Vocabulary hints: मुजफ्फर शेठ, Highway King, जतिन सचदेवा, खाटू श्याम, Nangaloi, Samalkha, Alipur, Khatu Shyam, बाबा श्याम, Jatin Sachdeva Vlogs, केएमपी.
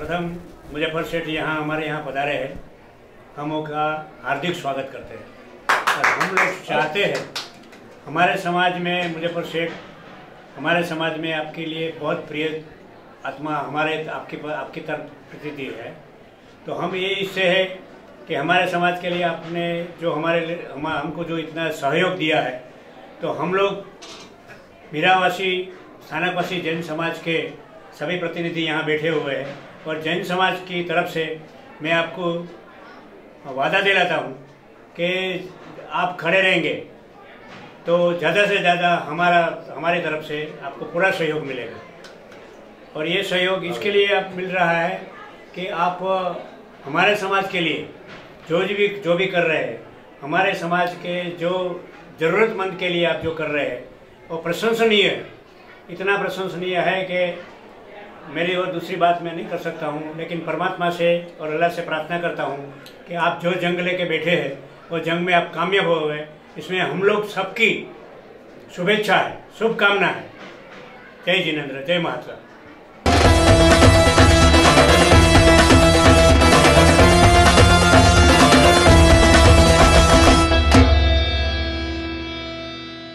प्रथम मुजफ्फर शेठ यहाँ हमारे यहाँ पधारे हैं, हम उनका हार्दिक स्वागत करते हैं। और हम लोग चाहते हैं हमारे समाज में मुजफ्फर शेठ हमारे समाज में आपके लिए बहुत प्रिय आत्मा हमारे आपकी तरफ प्रतीति है। तो हम ये इससे है कि हमारे समाज के लिए आपने जो हमको जो इतना सहयोग दिया है, तो हम लोग मीरावासी थानावासी जैन समाज के सभी प्रतिनिधि यहाँ बैठे हुए हैं और जैन समाज की तरफ से मैं आपको वादा दिलाता हूँ कि आप खड़े रहेंगे तो ज़्यादा से ज़्यादा हमारी तरफ से आपको पूरा सहयोग मिलेगा। और ये सहयोग इसके लिए आप मिल रहा है कि आप हमारे समाज के लिए जो भी कर रहे हैं, हमारे समाज के जो ज़रूरतमंद के लिए आप जो कर रहे हैं वो प्रशंसनीय है, इतना प्रशंसनीय है कि मेरी और दूसरी बात मैं नहीं कर सकता हूँ। लेकिन परमात्मा से और अल्लाह से प्रार्थना करता हूँ कि आप जो जंग लेके बैठे हैं वो जंग में आप कामयाब हो गए, इसमें हम लोग सबकी शुभेच्छा है, शुभकामना है। जय जिनेंद्र, जय महात्मा।